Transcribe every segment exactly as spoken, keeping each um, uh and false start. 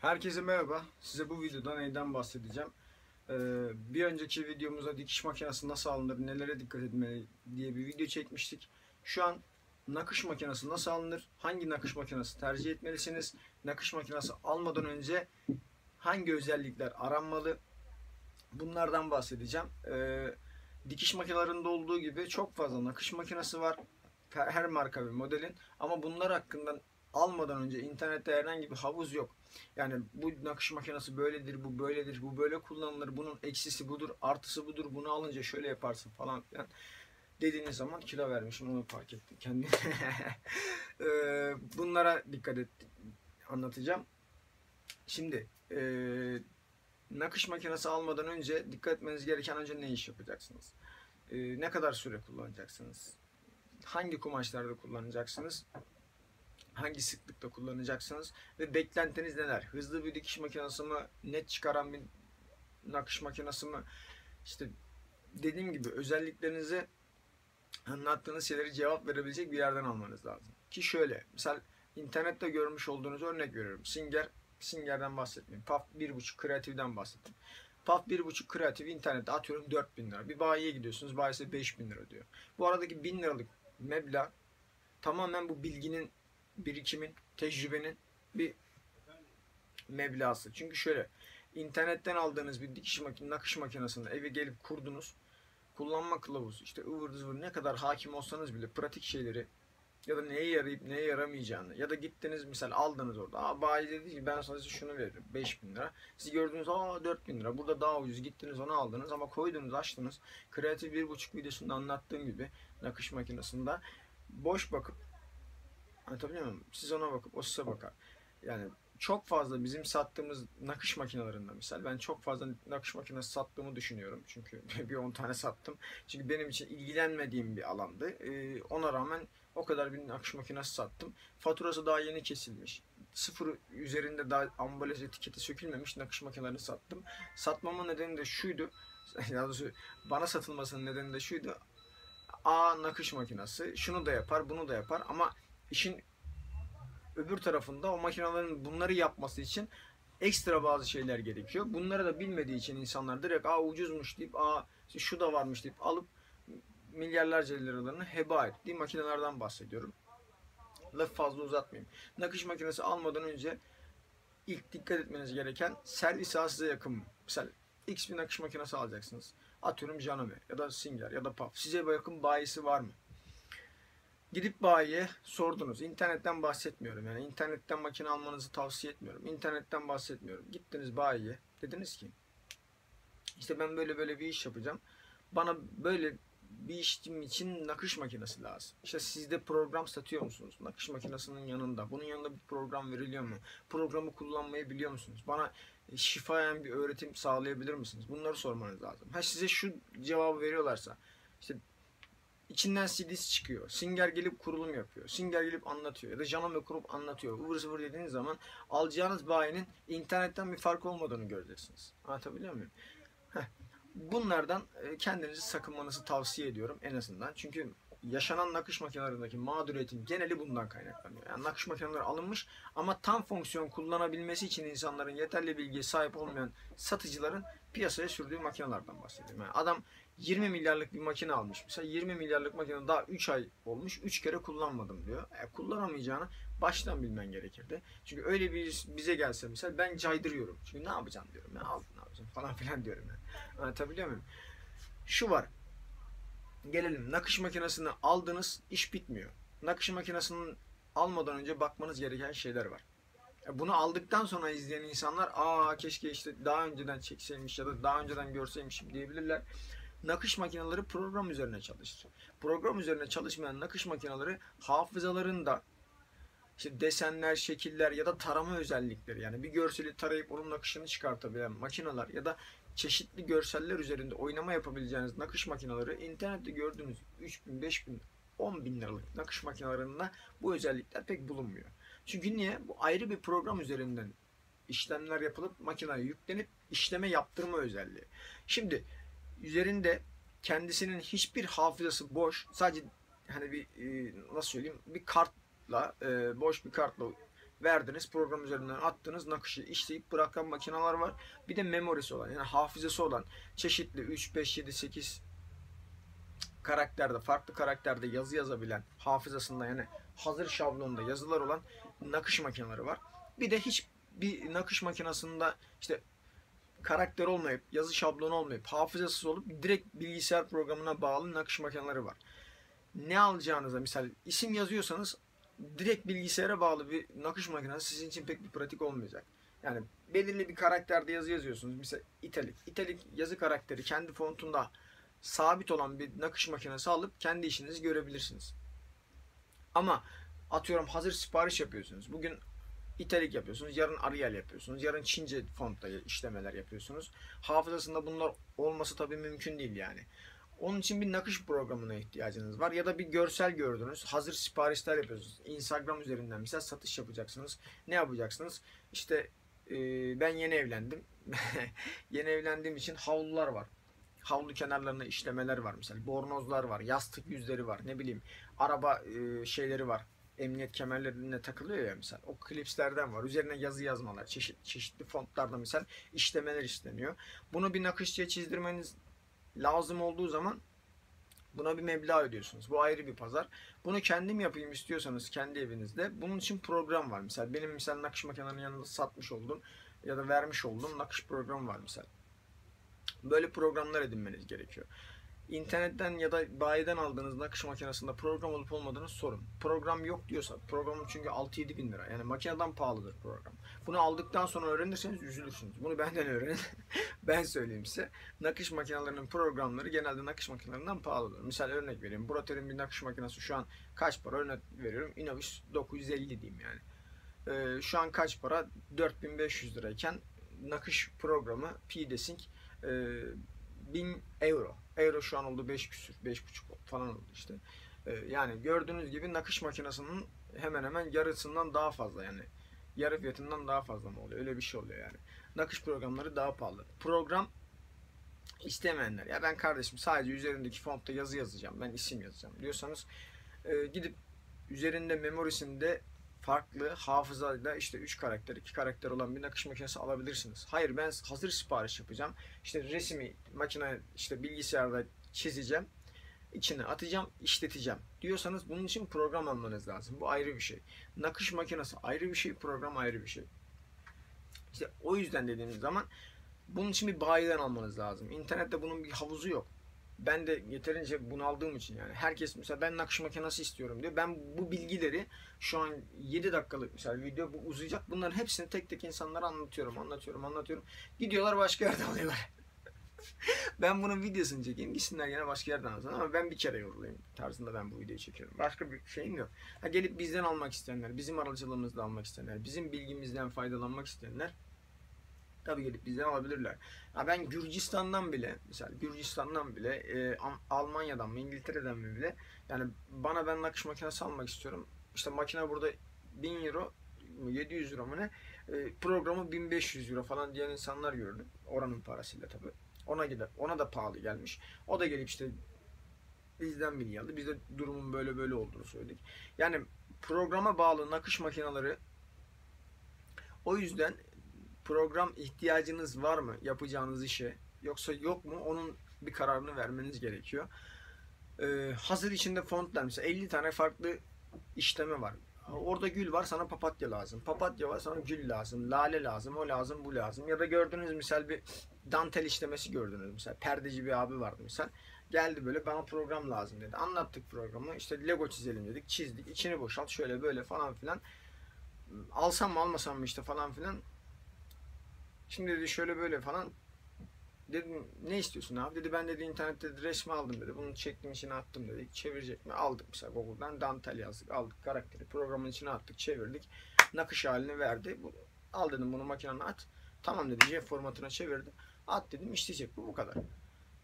Herkese merhaba. Size bu videoda neyden bahsedeceğim? Ee, bir önceki videomuzda dikiş makinesi nasıl alınır, nelere dikkat etmeli diye bir video çekmiştik. Şu an nakış makinesi nasıl alınır, hangi nakış makinesi tercih etmelisiniz, nakış makinesi almadan önce hangi özellikler aranmalı, bunlardan bahsedeceğim. Ee, dikiş makinelerinde olduğu gibi çok fazla nakış makinesi var, her marka ve modelin, ama bunlar hakkında almadan önce internette herhangi bir havuz yok. Yani bu nakış makinesi böyledir, bu böyledir, bu böyle kullanılır, bunun eksisi budur, artısı budur, bunu alınca şöyle yaparsın falan filan dediğiniz zaman kilo vermişim, onu fark ettim kendime. Bunlara dikkat et, anlatacağım. Şimdi e, nakış makinesi almadan önce dikkat etmeniz gereken, önce ne iş yapacaksınız? E, ne kadar süre kullanacaksınız? Hangi kumaşlarda kullanacaksınız? Hangi sıklıkta kullanacaksınız ve beklentiniz neler? Hızlı bir dikiş makinesi mi, net çıkaran bir nakış makinesi mi? İşte dediğim gibi özelliklerinizi, anlattığınız şeyleri cevap verebilecek bir yerden almanız lazım. Ki şöyle, mesela internette görmüş olduğunuz, örnek veriyorum, Singer, Singer'den bahsetmeyeyim, Pfaff bir buçuk Creative'den bahsettim. Pfaff bir buçuk Creative internette atıyorum dört bin lira. Bir bayiye gidiyorsunuz, bayi size beş bin lira diyor. Bu aradaki bin liralık meblağ tamamen bu bilginin, birikimin, tecrübenin bir meblası. Çünkü şöyle, internetten aldığınız bir dikiş makinesi, nakış makinesini eve gelip kurdunuz, kullanma kılavuzu, işte ıvır zıvır, ne kadar hakim olsanız bile pratik şeyleri ya da neye yarayıp neye yaramayacağını, ya da gittiniz misal aldınız orada, aa bayi dedi ki ben sana şunu veririm beş bin lira, siz gördünüz aa dört bin lira, burada daha ucuz, gittiniz onu aldınız, ama koydunuz, açtınız, Kreatif bir buçuk videosunda anlattığım gibi nakış makinesinde boş bakıp, anlatabiliyor muyum? Siz ona bakıp o size bakar. Yani çok fazla bizim sattığımız nakış makinelerinde, mesela ben çok fazla nakış makinesi sattığımı düşünüyorum. Çünkü bir on tane sattım. Çünkü benim için ilgilenmediğim bir alandı. Ee, ona rağmen o kadar bir nakış makinesi sattım. Faturası daha yeni kesilmiş. Sıfır üzerinde daha ambalaj etiketi sökülmemiş nakış makinelerini sattım. Satmamın nedeni de şuydu. Bana satılmasının nedeni de şuydu. Aa, nakış makinesi şunu da yapar, bunu da yapar, ama İşin öbür tarafında o makinelerin bunları yapması için ekstra bazı şeyler gerekiyor. Bunları da bilmediği için insanlar direkt "Aa ucuzmuş" deyip, "Aa şu da varmış" deyip alıp milyarlarca liralarını heba ettiği makinelerden bahsediyorum. Lafı fazla uzatmayayım. Nakış makinesi almadan önce ilk dikkat etmeniz gereken, servis ağı size yakın mı? Mesela X bir nakış makinesi alacaksınız. Atıyorum Janome ya da Singer ya da Pfaff. Size yakın bayisi var mı? Gidip bayiye sordunuz. İnternetten bahsetmiyorum. Yani internetten makine almanızı tavsiye etmiyorum. İnternetten bahsetmiyorum. Gittiniz bayiye. Dediniz ki işte ben böyle böyle bir iş yapacağım. Bana böyle bir işim için nakış makinesi lazım. İşte sizde program satıyor musunuz? Nakış makinesinin yanında. Bunun yanında bir program veriliyor mu? Programı kullanmayı biliyor musunuz? Bana şifayen bir öğretim sağlayabilir misiniz? Bunları sormanız lazım. Ha, size şu cevabı veriyorlarsa, işte İçinden C D'si çıkıyor, Singer gelip kurulum yapıyor, Singer gelip anlatıyor ya da Janome kurup anlatıyor, ıvır zıvır dediğiniz zaman alacağınız bayinin internetten bir fark olmadığını göreceksiniz. Anlatabiliyor muyum? Heh. Bunlardan kendinizi sakınmanızı tavsiye ediyorum en azından. Çünkü yaşanan nakış makinelerindeki mağduriyetin geneli bundan kaynaklanıyor. Yani nakış makineleri alınmış ama tam fonksiyon kullanabilmesi için insanların, yeterli bilgiye sahip olmayan satıcıların piyasaya sürdüğü makinelerden bahsediyorum. Yani adam yirmi milyarlık bir makine almış. Mesela yirmi milyarlık makine daha üç ay olmuş, üç kere kullanmadım diyor. E, kullanamayacağını baştan bilmen gerekirdi. Çünkü öyle bir bize gelse mesela ben caydırıyorum. Çünkü ne yapacağım diyorum. Ya, al, ne yapacağım falan filan diyorum. Yani. Anlatabiliyor muyum? Şu var. Gelelim. Nakış makinesini aldınız, iş bitmiyor. Nakış makinesini almadan önce bakmanız gereken şeyler var. Bunu aldıktan sonra izleyen insanlar, aa keşke işte daha önceden çekseymiş ya da daha önceden görseymişim diyebilirler. Nakış makineleri program üzerine çalışır. Program üzerine çalışmayan nakış makineleri hafızalarında işte desenler, şekiller ya da tarama özellikleri, yani bir görseli tarayıp onun nakışını çıkartabilen makineler ya da çeşitli görseller üzerinde oynama yapabileceğiniz nakış makineleri, internette gördüğünüz üç bin, beş bin, on bin liralık nakış makinelerinde bu özellikler pek bulunmuyor. Çünkü niye? Bu ayrı bir program üzerinden işlemler yapılıp makineye yüklenip işleme yaptırma özelliği. Şimdi üzerinde kendisinin hiçbir hafızası boş, sadece hani bir nasıl söyleyeyim, bir kartla, boş bir kartla verdiniz, program üzerinden attınız, nakışı işleyip bırakan makineler var. Bir de memorisi olan, yani hafızası olan, çeşitli üç, beş, yedi, sekiz karakterde, farklı karakterde yazı yazabilen, hafızasında yani hazır şablonda yazılar olan nakış makineleri var. Bir de hiçbir nakış makinesinde işte karakter olmayıp, yazı şablonu olmayıp, hafızasız olup direkt bilgisayar programına bağlı nakış makineleri var. Ne alacağınıza, misal isim yazıyorsanız direkt bilgisayara bağlı bir nakış makinesi sizin için pek bir pratik olmayacak. Yani belirli bir karakterde yazı yazıyorsunuz. Mesela italik. İtalik yazı karakteri kendi fontunda sabit olan bir nakış makinesi alıp kendi işinizi görebilirsiniz. Ama atıyorum hazır sipariş yapıyorsunuz. Bugün italik yapıyorsunuz, yarın Arial yapıyorsunuz, yarın Çince fontta işlemeler yapıyorsunuz. Hafızasında bunlar olması tabii mümkün değil yani. Onun için bir nakış programına ihtiyacınız var. Ya da bir görsel gördünüz, hazır siparişler yapıyorsunuz. Instagram üzerinden mesela satış yapacaksınız. Ne yapacaksınız? İşte e, ben yeni evlendim. Yeni evlendiğim için havlular var. Havlu kenarlarına işlemeler var mesela. Bornozlar var, yastık yüzleri var, ne bileyim araba e, şeyleri var. Emniyet kemerlerine takılıyor ya mesela. O klipslerden var. Üzerine yazı yazmalar, çeşit, çeşitli fontlarda mesela işlemeler isteniyor. Bunu bir nakışçıya çizdirmeniz lazım olduğu zaman buna bir meblağ ödüyorsunuz. Bu ayrı bir pazar. Bunu kendim yapayım istiyorsanız kendi evinizde. Bunun için program var. Mesela benim mesela nakış makinelerinin yanında satmış oldum ya da vermiş olduğum nakış programı var mesela. Böyle programlar edinmeniz gerekiyor. İnternetten ya da bayiden aldığınız nakış makinesinde program olup olmadığını sorun. Program yok diyorsa, programın çünkü altı yedi bin lira. Yani makineden pahalıdır program. Bunu aldıktan sonra öğrenirseniz üzülürsünüz. Bunu benden öğrenin. Ben söyleyeyim size. Nakış makinelerinin programları genelde nakış makinelerinden pahalıdır. Misal örnek vereyim. Brother'in bir nakış makinesi şu an kaç para? Örnek veriyorum. InnoVis dokuz yüz elli diyeyim yani. Ee, şu an kaç para? dört bin beş yüz lirayken nakış programı PDSync e, bin euro. Euro şu an oldu beş küsür, beş buçuk falan oldu işte. Ee, yani gördüğünüz gibi nakış makinesinin hemen hemen yarısından daha fazla, yani yarı fiyatından daha fazla mı oluyor? Öyle bir şey oluyor yani. Nakış programları daha pahalı. Program istemeyenler, ya ben kardeşim sadece üzerindeki fontta yazı yazacağım, ben isim yazacağım diyorsanız e, gidip üzerinde memorisinde farklı hafızada işte üç karakter, iki karakter olan bir nakış makinesi alabilirsiniz. Hayır, ben hazır sipariş yapacağım. İşte resmi makine işte bilgisayarda çizeceğim. İçine atacağım, işleteceğim diyorsanız bunun için program almanız lazım. Bu ayrı bir şey. Nakış makinesi ayrı bir şey, program ayrı bir şey. İşte o yüzden dediğimiz zaman bunun için bir bayiden almanız lazım. İnternette bunun bir havuzu yok. Ben de yeterince bunaldığım için yani. Herkes mesela ben nakış makinesi istiyorum diyor. Ben bu bilgileri şu an yedi dakikalık mesela video, bu uzayacak. Bunların hepsini tek tek insanlara anlatıyorum, anlatıyorum, anlatıyorum. Gidiyorlar başka yerden alıyorlar. Ben bunun videosunu çekeyim, gitsinler yine başka yerden alsın. Ama ben bir kere yorulayım tarzında ben bu videoyu çekiyorum. Başka bir şeyim yok. Ha, gelip bizden almak isteyenler, bizim aracılığımızla almak isteyenler, bizim bilgimizden faydalanmak isteyenler tabii gelip bizden alabilirler. Ya ben Gürcistan'dan bile, mesela Gürcistan'dan bile, e, Almanya'dan mı, İngiltere'den mi bile, yani bana ben nakış makinesi almak istiyorum. İşte makine burada bin euro, yedi yüz euro mu ne, e, programı bin beş yüz euro falan diyen insanlar gördüm. Oranın parasıyla tabii. Ona gider, ona da pahalı gelmiş. O da gelip işte bizden bilgi aldı. Biz de durumun böyle böyle olduğunu söyledik. Yani programa bağlı nakış makineleri, o yüzden program ihtiyacınız var mı yapacağınız işe, yoksa yok mu, onun bir kararını vermeniz gerekiyor. Ee, hazır içinde fontlar mesela elli tane farklı işleme var. Orada gül var, sana papatya lazım. Papatya var, sana gül lazım. Lale lazım, o lazım, bu lazım. Ya da gördünüz misal bir dantel işlemesi gördünüz misal. Perdeci bir abi vardı misal. Geldi böyle, bana program lazım dedi. Anlattık programı. İşte Lego çizelim dedik. Çizdik. İçini boşalt. Şöyle böyle falan filan. Alsam mı almasam mı işte falan filan. Şimdi dedi şöyle böyle falan, dedim ne istiyorsun abi, dedi ben dedi internette dedi, resmi aldım dedi, bunu çektim içine attım dedi, çevirecek mi, aldık mesela Google'dan dantel yazdık, aldık karakteri programın içine attık, çevirdik, nakış halini verdi, al dedim bunu makinana at, tamam dedi J formatına çevirdi, at dedim işleyecek bu, bu kadar.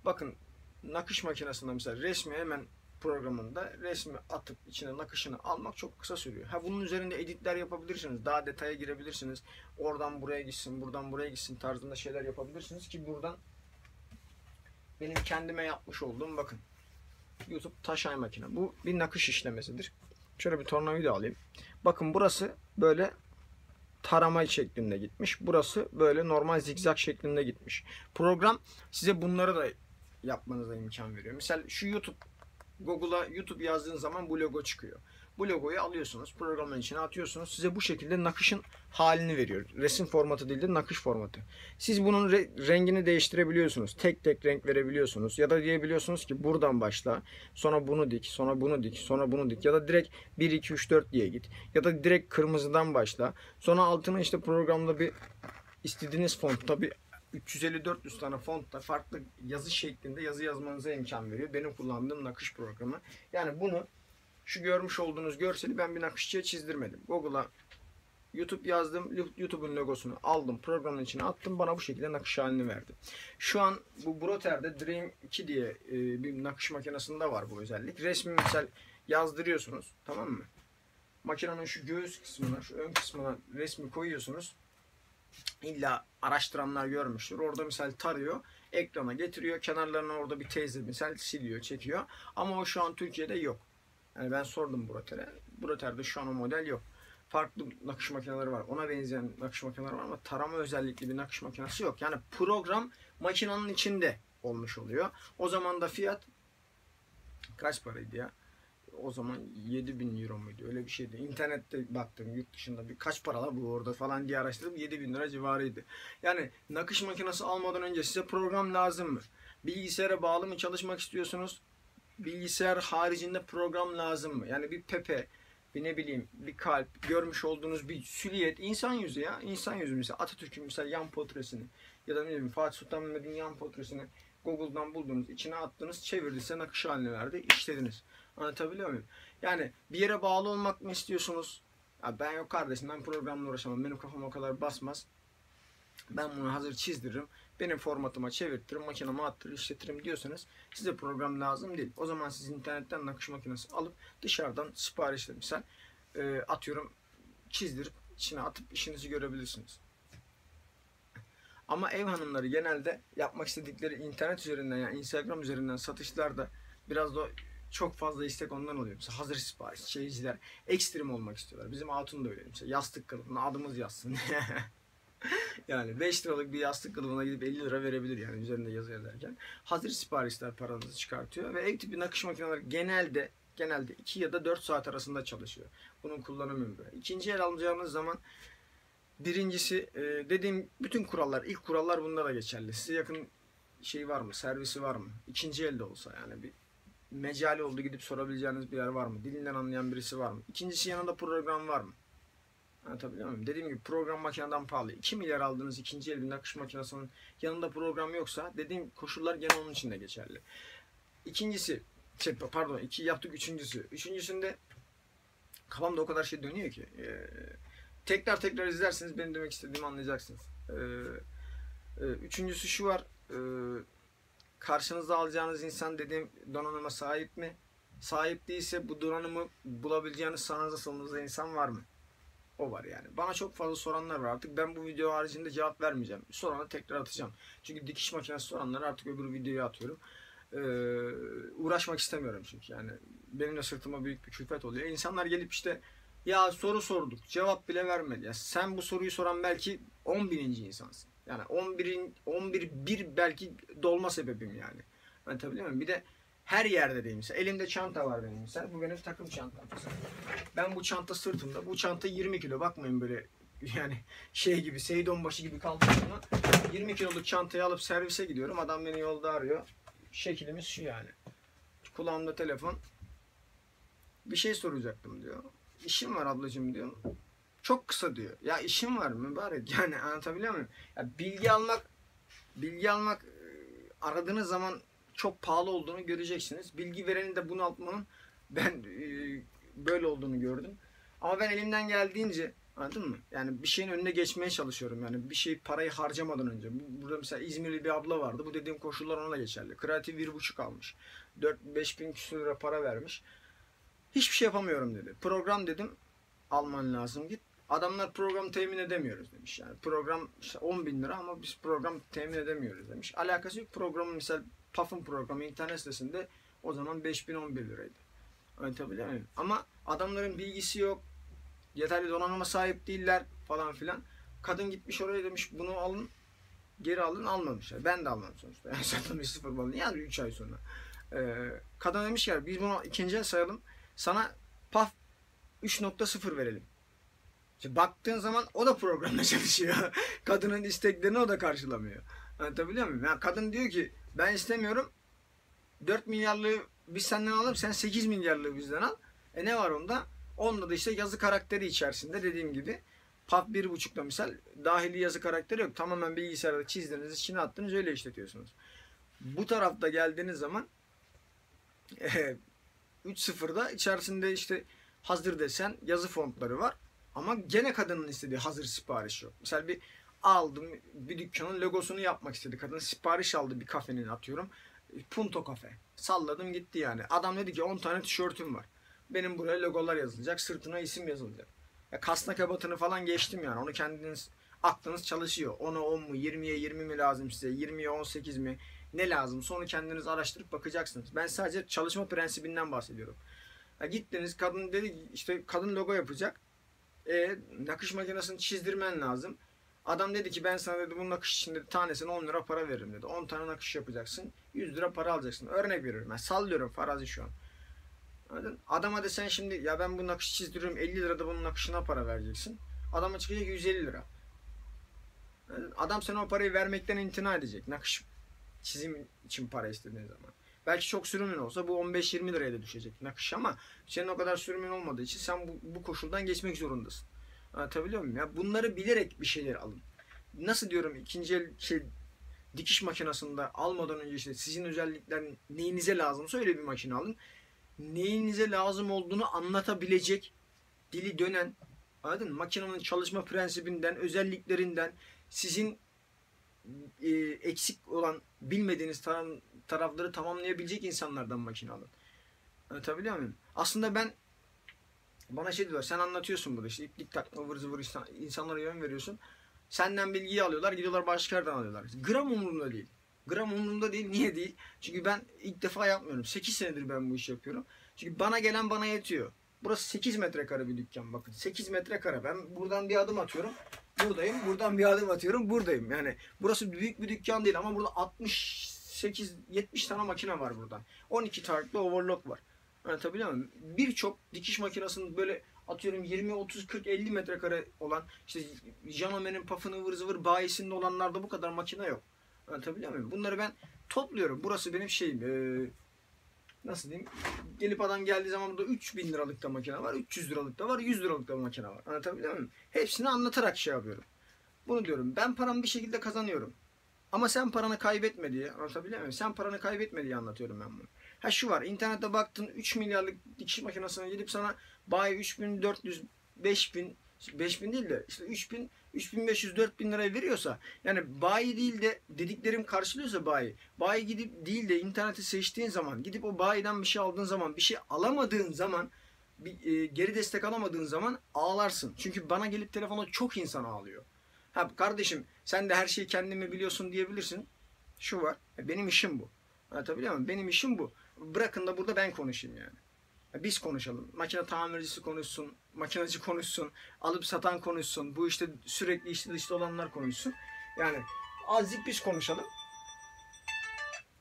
Bakın nakış makinesinde mesela resmi hemen programında resmi atıp içine nakışını almak çok kısa sürüyor. Ha, bunun üzerinde editler yapabilirsiniz. Daha detaya girebilirsiniz. Oradan buraya gitsin, buradan buraya gitsin tarzında şeyler yapabilirsiniz ki buradan benim kendime yapmış olduğum, bakın, YouTube Tasay Makine. Bu bir nakış işlemesidir. Şöyle bir tornavida alayım. Bakın burası böyle tarama şeklinde gitmiş. Burası böyle normal zigzag şeklinde gitmiş. Program size bunları da yapmanıza imkan veriyor. Mesela şu YouTube, Google'a YouTube yazdığın zaman bu logo çıkıyor. Bu logoyu alıyorsunuz, programın içine atıyorsunuz. Size bu şekilde nakışın halini veriyor. Resim formatı değil de nakış formatı. Siz bunun re rengini değiştirebiliyorsunuz. Tek tek renk verebiliyorsunuz. Ya da diyebiliyorsunuz ki buradan başla. Sonra bunu dik, sonra bunu dik, sonra bunu dik. Ya da direkt bir, iki, üç, dört diye git. Ya da direkt kırmızıdan başla. Sonra altına işte programda bir istediğiniz fontta bir üç yüz elli dört yüz tane fontta farklı yazı şeklinde yazı yazmanıza imkan veriyor. Benim kullandığım nakış programı. Yani bunu, şu görmüş olduğunuz görseli ben bir nakışçıya çizdirmedim. Google'a YouTube yazdım. YouTube'un logosunu aldım. Programın içine attım. Bana bu şekilde nakış halini verdi. Şu an bu Brother'de Dream iki diye bir nakış makinesinde var bu özellik. Resmi misal yazdırıyorsunuz. Tamam mı? Makinenin şu göğüs kısmına, şu ön kısmına resmi koyuyorsunuz. İlla araştıranlar görmüştür. Orada misal tarıyor. Ekrana getiriyor. Kenarlarına orada bir teyze misal siliyor, çekiyor. Ama o şu an Türkiye'de yok. Yani ben sordum Brother'e. Brother'de şu an o model yok. Farklı nakış makineleri var. Ona benzeyen nakış makineleri var ama tarama özellikli bir nakış makinesi yok. Yani program makinenin içinde olmuş oluyor. O zaman da fiyat kaç paraydı ya? O zaman yedi bin euro muydu? Öyle bir şeydi. İnternette baktım, yurt dışında bir kaç paralar bu orada falan diye araştırdım. yedi bin lira civarıydı. Yani nakış makinesi almadan önce size program lazım mı? Bilgisayara bağlı mı çalışmak istiyorsunuz? Bilgisayar haricinde program lazım mı? Yani bir Pepe, bir ne bileyim, bir kalp, görmüş olduğunuz bir silüet, insan yüzü ya. İnsan yüzü mesela Atatürk'ün mesela yan portresini ya da ne bileyim Fatih Sultan Mehmet'in yan portresini Google'dan buldunuz, içine attınız, çevirdi, size nakış halini verdi, işlediniz. Anlatabiliyor muyum? Yani bir yere bağlı olmak mı istiyorsunuz? Ya ben yok kardeşim, ben programla uğraşamam, benim kafam o kadar basmaz. Ben bunu hazır çizdiririm, benim formatıma çevirtirim, makineme attırır, işletirim diyorsanız size program lazım değil. O zaman siz internetten nakış makinesi alıp dışarıdan siparişle misal e, atıyorum çizdirip içine atıp işinizi görebilirsiniz. Ama ev hanımları genelde yapmak istedikleri internet üzerinden, yani Instagram üzerinden satışlarda biraz da çok fazla istek ondan oluyor. Mesela hazır sipariş, şeyciler ekstrem olmak istiyorlar. Bizim hatun da öyle. Mesela yastık kalıbına adımız yazsın. Yani beş liralık bir yastık kılıfına gidip elli lira verebilir yani üzerinde yazı yazarken. Hazır siparişler paranızı çıkartıyor ve ev tipi nakış makineleri genelde genelde iki ya da dört saat arasında çalışıyor. Bunun kullanım ömrü. İkinci el alacağınız zaman birincisi dediğim bütün kurallar, ilk kurallar bunlara geçerli. Size yakın şey var mı, servisi var mı? İkinci elde olsa yani bir mecali oldu gidip sorabileceğiniz bir yer var mı? Dilinden anlayan birisi var mı? İkincisi yanında program var mı? Anlatabiliyor muyum? Dediğim gibi program makineden pahalı. iki milyar aldığınız ikinci el bir nakış makinesinin yanında program yoksa dediğim koşullar gene onun için de geçerli. İkincisi, şey, pardon iki yaptık üçüncüsü. Üçüncüsünde kafamda o kadar şey dönüyor ki. Ee, tekrar tekrar izlerseniz benim demek istediğimi anlayacaksınız. Ee, e, üçüncüsü şu var. E, karşınıza alacağınız insan dediğim donanıma sahip mi? Sahip değilse bu donanımı bulabileceğiniz sağınıza solunuza insan var mı? O var yani. Bana çok fazla soranlar var artık. Ben bu video haricinde cevap vermeyeceğim. Sorana tekrar atacağım. Çünkü dikiş makinesi soranları artık öbür videoya atıyorum. Ee, uğraşmak istemiyorum çünkü. Yani benim de sırtıma büyük bir külfet oluyor. İnsanlar gelip işte ya soru sorduk, cevap bile vermedi. Ya sen bu soruyu soran belki on birinci insansın. Yani on bir, on bir, bir belki dolma sebebim yani. Anlatabiliyor muyum? Bir de her yerde değil mesela. Elimde çanta var benim mesela. Bu benim takım çantam. Ben bu çanta sırtımda. Bu çanta yirmi kilo. Bakmayın böyle yani şey gibi, Seydonbaşı gibi kalktığımda yirmi kiloluk çantayı alıp servise gidiyorum. Adam beni yolda arıyor. Şekilimiz şu yani. Kulağımda telefon. Bir şey soracaktım diyor. İşim var ablacığım diyor. Çok kısa diyor. Ya işim var mübarek. Yani anlatabiliyor muyum? Ya bilgi almak, bilgi almak aradığınız zaman çok pahalı olduğunu göreceksiniz. Bilgi vereni de bunaltmanın ben e, böyle olduğunu gördüm. Ama ben elimden geldiğince, anladın mı? Yani bir şeyin önüne geçmeye çalışıyorum. Yani bir şey, parayı harcamadan önce. Burada mesela İzmirli bir abla vardı. Bu dediğim koşullar ona da geçerli. Kreatif bir buçuk almış. dört beş bin küsur lira para vermiş. Hiçbir şey yapamıyorum dedi. Program dedim. Alman lazım git. Adamlar program temin edemiyoruz demiş. Yani program işte on bin lira ama biz program temin edemiyoruz demiş. Alakası yok. Programın mesela Pfaff'ın programı internet sitesinde o zaman beş bin on bir liraydı. Anlatabiliyor muyum? Ama adamların bilgisi yok. Yeterli donanıma sahip değiller. falan filan. Kadın gitmiş oraya demiş bunu alın, geri alın, almamışlar. Ben de almam sonuçta. Yani satılmış sıfır balını. Yani üç ay sonra. Ee, kadın demiş ya biz bunu ikinci el sayalım. Sana Pfaff üç nokta sıfır verelim. İşte baktığın zaman o da programla çalışıyor. Kadının isteklerini o da karşılamıyor. Anlatabiliyor muyum? Yani kadın diyor ki ben istemiyorum. dört milyarlığı biz senden alalım. Sen sekiz milyarlığı bizden al. E ne var onda? Onda da işte yazı karakteri içerisinde dediğim gibi. Pfaff bir buçukta misal dahili yazı karakteri yok. Tamamen bilgisayarda çizdiniz, içine attınız, öyle işletiyorsunuz. Bu tarafta geldiğiniz zaman e, üç nokta sıfırda içerisinde işte hazır desen yazı fontları var. Ama gene kadının istediği hazır sipariş yok. Mesela bir aldım, bir dükkanın logosunu yapmak istedi. Kadın sipariş aldı bir kafenin, atıyorum. Punto kafe. Salladım gitti yani. Adam dedi ki on tane tişörtüm var. Benim buraya logolar yazılacak, sırtına isim yazılacak. Ya kasna kabatını falan geçtim yani. Onu kendiniz, aklınız çalışıyor. ona on mu, yirmiye yirmi mi lazım size, yirmiye on sekiz mi, ne lazım? Sonra kendiniz araştırıp bakacaksınız. Ben sadece çalışma prensibinden bahsediyorum. Ya gittiniz, kadın dedi işte kadın logo yapacak. E, nakış makinesini çizdirmen lazım. Adam dedi ki ben sana dedi bu nakış için dedi, tanesine on lira para veririm dedi. on tane nakış yapacaksın, yüz lira para alacaksın. Örnek veriyorum, ben sallıyorum farazi şu an. Adama desen şimdi ya ben bu nakışı çizdiriyorum, elli lirada bunun nakışına para vereceksin. Adama çıkacak yüz elli lira. Adam sana o parayı vermekten imtina edecek. Nakış çizim için para istediğin zaman. Belki çok sürümün olsa bu on beş yirmi liraya da düşecek nakış, ama senin o kadar sürümün olmadığı için sen bu, bu koşuldan geçmek zorundasın. Anlatabiliyor muyum ya? Bunları bilerek bir şeyler alın. Nasıl diyorum, ikinci el şey, dikiş makinesinde almadan önce işte sizin özellikler neyinize lazımsa öyle bir makine alın. Neyinize lazım olduğunu anlatabilecek, dili dönen, anladın mı? Makinenin çalışma prensibinden, özelliklerinden, sizin e, eksik olan, bilmediğiniz taraf, tarafları tamamlayabilecek insanlardan makine alın. Anlatabiliyor muyum? Aslında ben, bana şey diyorlar, sen anlatıyorsun burada işte iplik takma, vır zıvır insan, insanlara yön veriyorsun. Senden bilgiyi alıyorlar, gidiyorlar başka yerden alıyorlar. Gram umurumda değil. Gram umurumda değil. Niye değil? Çünkü ben ilk defa yapmıyorum. sekiz senedir ben bu işi yapıyorum. Çünkü bana gelen bana yetiyor. Burası sekiz metrekare bir dükkan bakın. sekiz metrekare. Ben buradan bir adım atıyorum. Buradayım. Buradan bir adım atıyorum. Buradayım. Yani burası büyük bir dükkan değil ama burada altmış sekiz yetmiş tane makine var buradan. on iki farklı overlock var. Anlatabiliyor muyum? Birçok dikiş makinesinin böyle atıyorum yirmi otuz kırk elli metrekare olan işte Janome'nin Pfaff'ını vır zıvır bayisinde olanlarda bu kadar makine yok. Anlatabiliyor muyum? Bunları ben topluyorum. Burası benim şeyim. Ee, nasıl diyeyim? Gelip adam geldiği zaman burada üç bin liralık da makine var, üç yüz liralık da var, yüz liralık da makine var. Anlatabiliyor muyum? Hepsini anlatarak şey yapıyorum. Bunu diyorum. Ben paramı bir şekilde kazanıyorum. Ama sen paranı kaybetme diye. Anlatabiliyor muyum? Sen paranı kaybetme diye anlatıyorum ben bunu. Ha şu var. İnternette baktın üç milyarlık dikiş makinesine gidip sana bayi üç bin dört yüz beş bin beş bin değil de işte üç bin üç bin beş yüz dört bin liraya veriyorsa, yani bayi değil de dediklerim karşılıyorsa bayi, bayi gidip değil de interneti seçtiğin zaman, gidip o bayiden bir şey aldığın zaman, bir şey alamadığın zaman, bir, e, geri destek alamadığın zaman ağlarsın. Çünkü bana gelip telefona çok insan ağlıyor. Ha kardeşim sen de her şeyi kendin mi biliyorsun diyebilirsin. Şu var, benim işim bu. Anlatabiliyor muyum? Benim işim bu. Bırakın da burada ben konuşayım yani. Biz konuşalım. Makine tamircisi konuşsun, makinacı konuşsun, alıp satan konuşsun, bu işte sürekli işte dışta olanlar konuşsun. Yani azıcık biz konuşalım.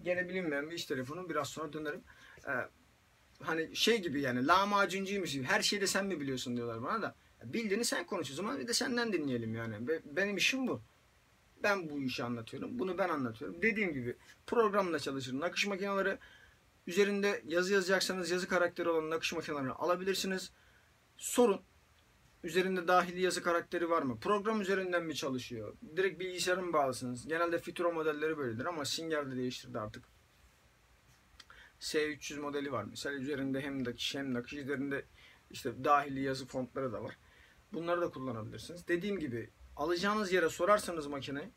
Gene bilinmeyen bir iş telefonu, biraz sonra dönerim. Ee, hani şey gibi yani, lamacuncuymuş gibi, her şeyi de sen mi biliyorsun diyorlar bana da. Bildiğini sen konuş o zaman, bir de senden dinleyelim yani. Be benim işim bu. Ben bu işi anlatıyorum, bunu ben anlatıyorum. Dediğim gibi programla çalışırım. Nakış makineleri üzerinde yazı yazacaksanız yazı karakteri olan nakış makinelerini alabilirsiniz. Sorun. Üzerinde dahili yazı karakteri var mı? Program üzerinden mi çalışıyor? Direkt bilgisayara mı bağlısınız? Genelde Futura modelleri böyledir ama Singer'de değiştirdi artık. S üç yüz modeli var. Mesela üzerinde hem nakış hem nakış üzerinde işte dahili yazı fontları da var. Bunları da kullanabilirsiniz. Dediğim gibi alacağınız yere sorarsanız makineyi,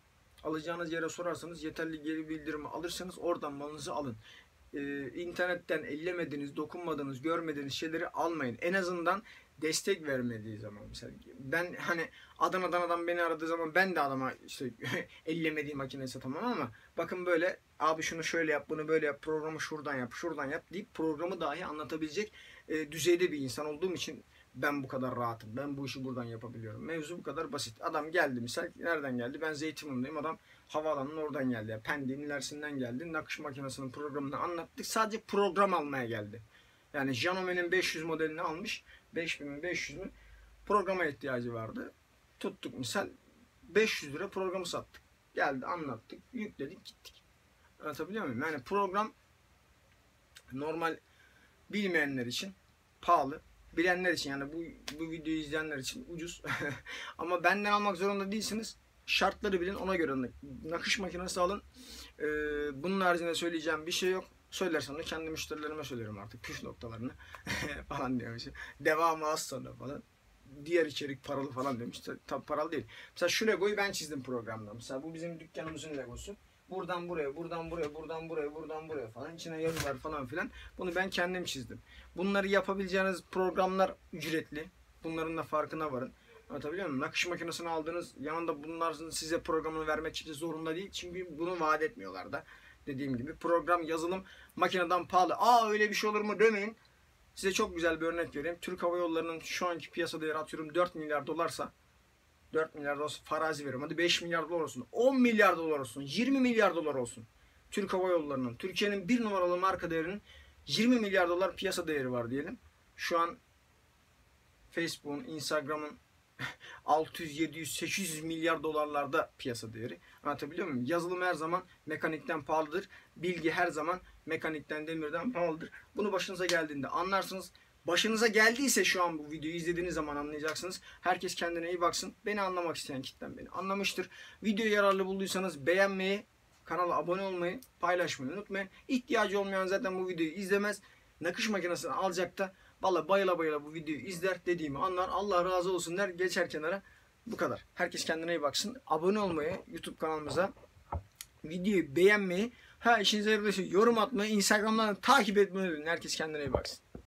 alacağınız yere sorarsanız yeterli geri bildirimi alırsanız oradan malınızı alın. Ee, internetten ellemediğiniz, dokunmadığınız, görmediğiniz şeyleri almayın. En azından destek vermediği zaman. Mesela ben hani Adana'dan adam beni aradığı zaman ben de adama işte ellemediği makineyi satamam ama bakın böyle abi şunu şöyle yap, bunu böyle yap, programı şuradan yap, şuradan yap deyip programı dahi anlatabilecek e, düzeyde bir insan olduğum için ben bu kadar rahatım, ben bu işi buradan yapabiliyorum. Mevzu bu kadar basit. Adam geldi misal, nereden geldi? Ben Zeytinburnu'ndayım, adam havaalanının oradan geldi. Yani Pendik'in ilerisinden geldi. Nakış makinesinin programını anlattık. Sadece program almaya geldi. Yani Janome'nin beş yüz modelini almış. beş bin beş yüz programa ihtiyacı vardı. Tuttuk misal beş yüz lira programı sattık. Geldi, anlattık, yükledik, gittik. Anlatabiliyor muyum? Yani program normal bilmeyenler için pahalı. Bilenler için, yani bu, bu videoyu izleyenler için ucuz. Ama benden almak zorunda değilsiniz. Şartları bilin, ona göre nakış makinesi alın. Ee, bunun haricinde söyleyeceğim bir şey yok. Söylersem de kendi müşterilerime söylüyorum artık. Püf noktalarını falan diyormuş. Devamı az sonra falan. Diğer içerik paralı falan demiş. Tabi paralı değil. Mesela şu Lego'yu ben çizdim programda. Mesela bu bizim dükkanımızın Legosu. Buradan buraya, buradan buraya, buradan buraya, buradan buraya falan. İçine yazılar falan filan. Bunu ben kendim çizdim. Bunları yapabileceğiniz programlar ücretli. Bunların da farkına varın. Anlatabiliyor muyum? Nakış makinesini aldığınız yanında bunların size programını vermek için zorunda değil. Çünkü bunu vaat etmiyorlar da. Dediğim gibi program, yazılım makineden pahalı. Aa öyle bir şey olur mu demeyin. Size çok güzel bir örnek vereyim. Türk Hava Yolları'nın şu anki piyasa değeri atıyorum dört milyar dolarsa. dört milyar dolar farazi veriyorum. Hadi beş milyar dolar olsun. on milyar dolar olsun. yirmi milyar dolar olsun. Türk Hava Yolları'nın, Türkiye'nin bir numaralı marka değerinin yirmi milyar dolar piyasa değeri var diyelim. Şu an Facebook'un, Instagram'ın altı yüz, yedi yüz, sekiz yüz milyar dolarlarda piyasa değeri. Anlatabiliyor muyum? Yazılım her zaman mekanikten pahalıdır. Bilgi her zaman mekanikten, demirden pahalıdır. Bunu başınıza geldiğinde anlarsınız. Başınıza geldiyse şu an bu videoyu izlediğiniz zaman anlayacaksınız. Herkes kendine iyi baksın. Beni anlamak isteyen kitlem beni anlamıştır. Videoyu yararlı bulduysanız beğenmeyi, kanala abone olmayı, paylaşmayı unutmayın. İhtiyacı olmayan zaten bu videoyu izlemez. Nakış makinesini alacak da valla bayıla bayıla bu videoyu izler, dediğimi anlar. Allah razı olsun der, geçer kenara. Bu kadar. Herkes kendine iyi baksın. Abone olmayı, YouTube kanalımıza videoyu beğenmeyi, ha işinize yararlıysa yorum atmayı, Instagram'dan takip etmeyi unutmayın. Herkes kendine iyi baksın.